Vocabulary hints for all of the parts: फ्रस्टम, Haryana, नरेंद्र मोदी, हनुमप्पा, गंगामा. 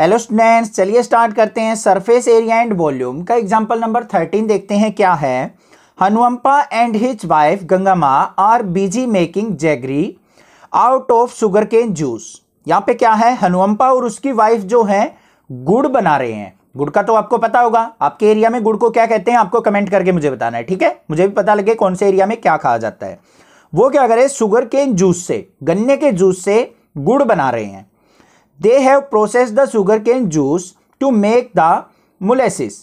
Hello students, चलिए start करते हैं सरफेस एरिया एंड वॉल्यूम का एग्जांपल नंबर 13 देखते हैं क्या है। हनुमप्पा and his wife गंगामा are busy making jaggery out of sugar cane juice. यहाँ पे क्या है, हनुमप्पा और उसकी वाइफ जो है गुड़ बना रहे हैं। गुड़ का तो आपको पता होगा, आपके एरिया में गुड़ को क्या कहते हैं आपको कमेंट करके मुझे बताना है, ठीक है। मुझे भी पता लगे कौन से एरिया में क्या कहा जाता है। वो क्या करे, शुगर केन जूस से, गन्ने के जूस से गुड़ बना रहे हैं। They have processed the sugarcane juice to make the molasses,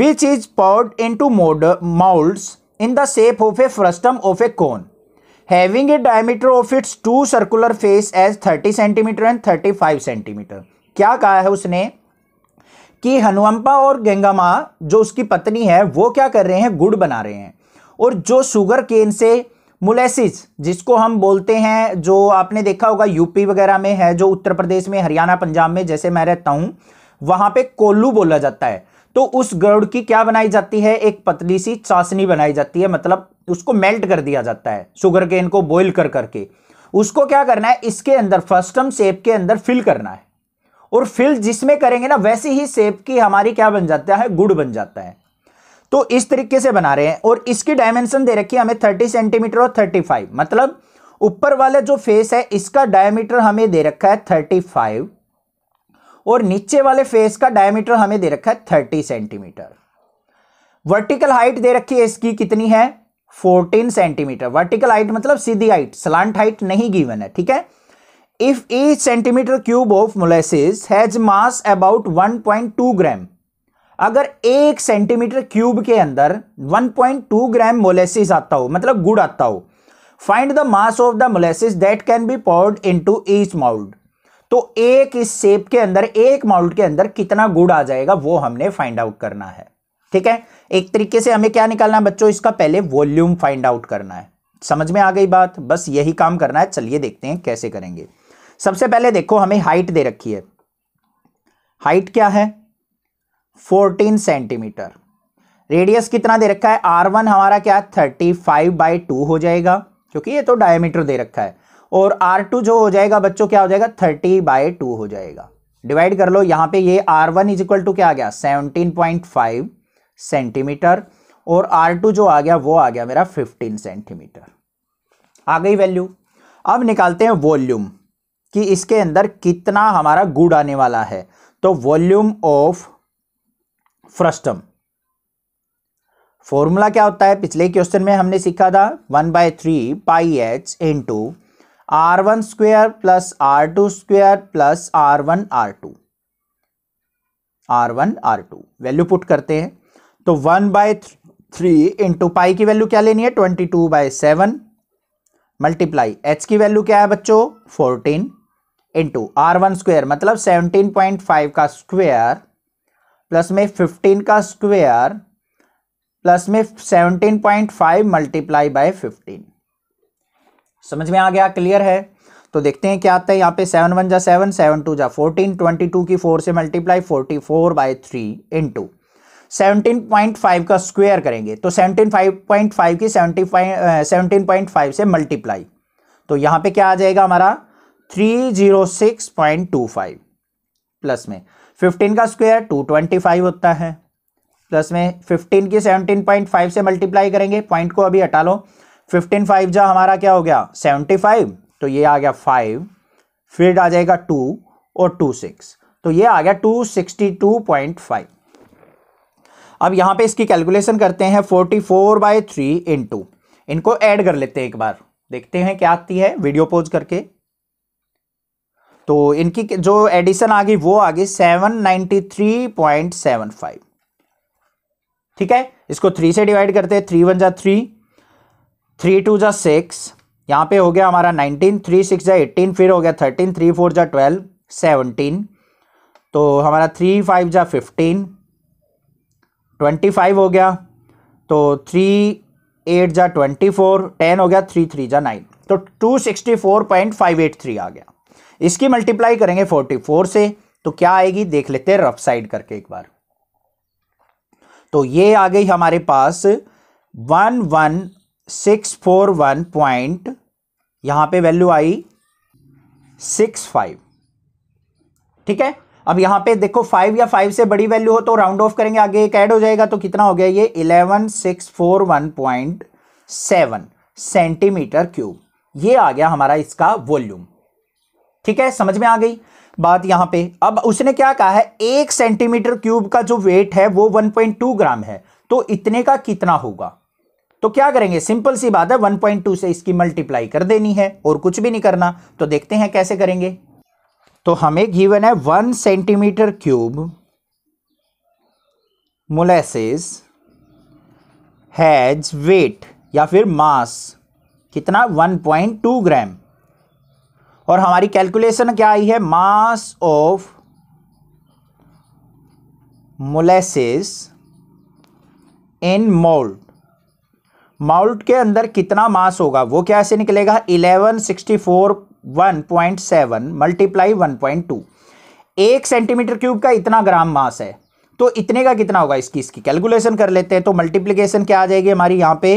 which is poured into molds in the shape of a frustum of a cone, having a diameter of its two circular face as 30 centimeter and 35 centimeter. क्या कहा है उसने कि हनुमप्पा और गंगामा जो उसकी पत्नी है वो क्या कर रहे हैं, गुड़ बना रहे हैं। और जो शुगर केन से मोलेसिस, जिसको हम बोलते हैं, जो आपने देखा होगा यूपी वगैरह में है, जो उत्तर प्रदेश में, हरियाणा, पंजाब में जैसे मैं रहता हूँ वहाँ पे कोल्लू बोला जाता है। तो उस गुड़ की क्या बनाई जाती है, एक पतली सी चाशनी बनाई जाती है, मतलब उसको मेल्ट कर दिया जाता है शुगर केन को बॉयल कर करके। उसको क्या करना है, इसके अंदर फ्रस्टम शेप के अंदर फिल करना है। और फिल जिसमें करेंगे ना वैसी ही शेप की हमारी क्या बन जाता है, गुड़ बन जाता है। तो इस तरीके से बना रहे हैं। और इसकी डायमेंशन दे रखी है हमें 30 सेंटीमीटर और 35, मतलब ऊपर वाला जो फेस है इसका डायमीटर हमें दे रखा है 35 और नीचे वाले फेस का डायमीटर हमें दे रखा है 30 सेंटीमीटर। वर्टिकल हाइट दे रखी है इसकी, कितनी है, 14 सेंटीमीटर। वर्टिकल हाइट मतलब सीधी हाइट, स्लांट हाइट नहीं गिवन है, ठीक है। If each centimetre cube of molasses has mass about 1.2 gram, अगर एक सेंटीमीटर क्यूब के अंदर 1.2 ग्राम मोलेसिस आता हो, मतलब गुड़ आता हो, find the mass of the molasses that can be poured into each mould. तो एक इस शेप के अंदर, एक मोल्ड के अंदर कितना गुड़ आ जाएगा वो हमने फाइंड आउट करना है, ठीक है। एक तरीके से हमें क्या निकालना है बच्चों, इसका पहले वॉल्यूम फाइंड आउट करना है। समझ में आ गई बात, बस यही काम करना है। चलिए देखते हैं कैसे करेंगे। सबसे पहले देखो हमें हाइट दे रखी है, हाइट क्या है 14 सेंटीमीटर। रेडियस कितना दे रखा है, R1 हमारा क्या 35/2 हो जाएगा, क्योंकि ये तो डायमीटर दे रखा है। और R2 जो हो जाएगा बच्चों क्या हो जाएगा, 30/2 हो जाएगा। डिवाइड कर लो, यहाँ पे ये R1 इज इक्वल टू क्या आ गया, 17.5 सेंटीमीटर। और R2 जो आ गया वो आ गया मेरा 15 सेंटीमीटर। आ गई वैल्यू। अब निकालते हैं वॉल्यूम कि इसके अंदर कितना हमारा गुड़ आने वाला है। तो वॉल्यूम ऑफ फ्रस्टम फॉर्मूला क्या होता है, पिछले क्वेश्चन में हमने सीखा था 1/3 pi h into R1² plus R2² plus R1 R2। Value put करते हैं तो 1/3 इंटू पाई की वैल्यू क्या लेनी है 22/7 मल्टीप्लाई h की वैल्यू क्या है बच्चों 14 इंटू R1² मतलब 17.5 का स्क्वायर प्लस में 15 का स्क्वायर प्लस में 17.5 मल्टीप्लाई बाय 15। समझ में आ गया, क्लियर है। तो देखते हैं क्या आता है यहाँ पे, 7 1 जा 7, 7 2 जा 14, 22 की 4 से मल्टीप्लाई 44/3 इंटू 17.5 का स्क्वायर करेंगे तो 17.5 की 17.5 से मल्टीप्लाई। तो यहाँ पे क्या आ जाएगा हमारा 306.25 प्लस में 15 का स्क्वायर 225 होता है, प्लस में 15 की 17.5 से मल्टीप्लाई करेंगे, पॉइंट को अभी हटा लो। 15 5 जा हमारा क्या हो गया 75, तो ये आ गया 5, फिर आ जाएगा 2 और 2 6, तो ये आ गया 262.5। अब यहाँ पे इसकी कैलकुलेशन करते हैं 44/3 इंटू, इनको ऐड कर लेते हैं एक बार, देखते हैं क्या आती है वीडियो पॉज करके। तो इनकी जो एडिशन आ गई वो आ गई 793.75, ठीक है। इसको 3 से डिवाइड करते हैं, 3 1 जा 3, 3 2 जा 6, यहाँ पे हो गया हमारा 19, 3 6 जा 18, फिर हो गया 13, 3 4 जा 12, 17, तो हमारा 3 5 जा 15, 25 हो गया, तो 3 8 जा 24, 10 हो गया, 3 3 जा 9, तो 264.583 आ गया। इसकी मल्टीप्लाई करेंगे 44 से, तो क्या आएगी देख लेते हैं रफ साइड करके एक बार। तो ये आ गई हमारे पास 11641 पॉइंट, यहाँ पे वैल्यू आई 65, ठीक है। अब यहाँ पे देखो 5 या 5 से बड़ी वैल्यू हो तो राउंड ऑफ करेंगे, आगे एक ऐड हो जाएगा तो कितना हो गया ये 11641.7 सेंटीमीटर क्यूब, ये आ गया हमारा इसका वॉल्यूम। ठीक है, समझ में आ गई बात यहाँ पे। अब उसने क्या कहा है, 1 सेंटीमीटर क्यूब का जो वेट है वो 1.2 ग्राम है, तो इतने का कितना होगा। तो क्या करेंगे, सिंपल सी बात है 1.2 से इसकी मल्टीप्लाई कर देनी है और कुछ भी नहीं करना। तो देखते हैं कैसे करेंगे। तो हमें गिवन है 1 centimetre cube molasses has weight या फिर मास कितना 1.2 ग्राम, और हमारी कैलकुलेशन क्या आई है, mass of molasses in mould, mould के अंदर कितना मास होगा वो क्या ऐसे निकलेगा 1.7 मल्टीप्लाई 1.2। 1 सेंटीमीटर क्यूब का इतना ग्राम मास है तो इतने का कितना होगा, इसकी कैलकुलेशन कर लेते हैं। तो मल्टीप्लिकेशन क्या आ जाएगी हमारी यहाँ पे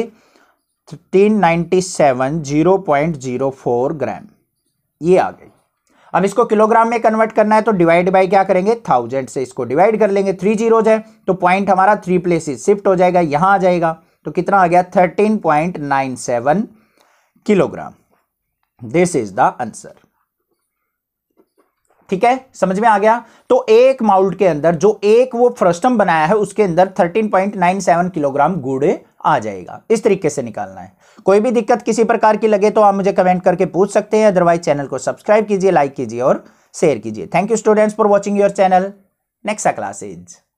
397.004 ग्राम, ये आ गई। अब इसको किलोग्राम में कन्वर्ट करना है तो डिवाइड बाय क्या करेंगे 1000 से इसको डिवाइड कर लेंगे, 3 zeros है तो पॉइंट हमारा 3 प्लेसेस शिफ्ट हो जाएगा, यहाँ आ जाएगा। तो कितना आ गया 13.97 kilogram, this is the answer. ठीक है, समझ में आ गया। तो 1 माउल्ट के अंदर जो 1 वो फ्रस्टम बनाया है उसके अंदर 13.97 किलोग्राम गुड़ आ जाएगा। इस तरीके से निकालना है। कोई भी दिक्कत किसी प्रकार की लगे तो आप मुझे कमेंट करके पूछ सकते हैं, अदरवाइज चैनल को सब्सक्राइब कीजिए, लाइक कीजिए और शेयर कीजिए। Thank you students for watching your channel, next classes.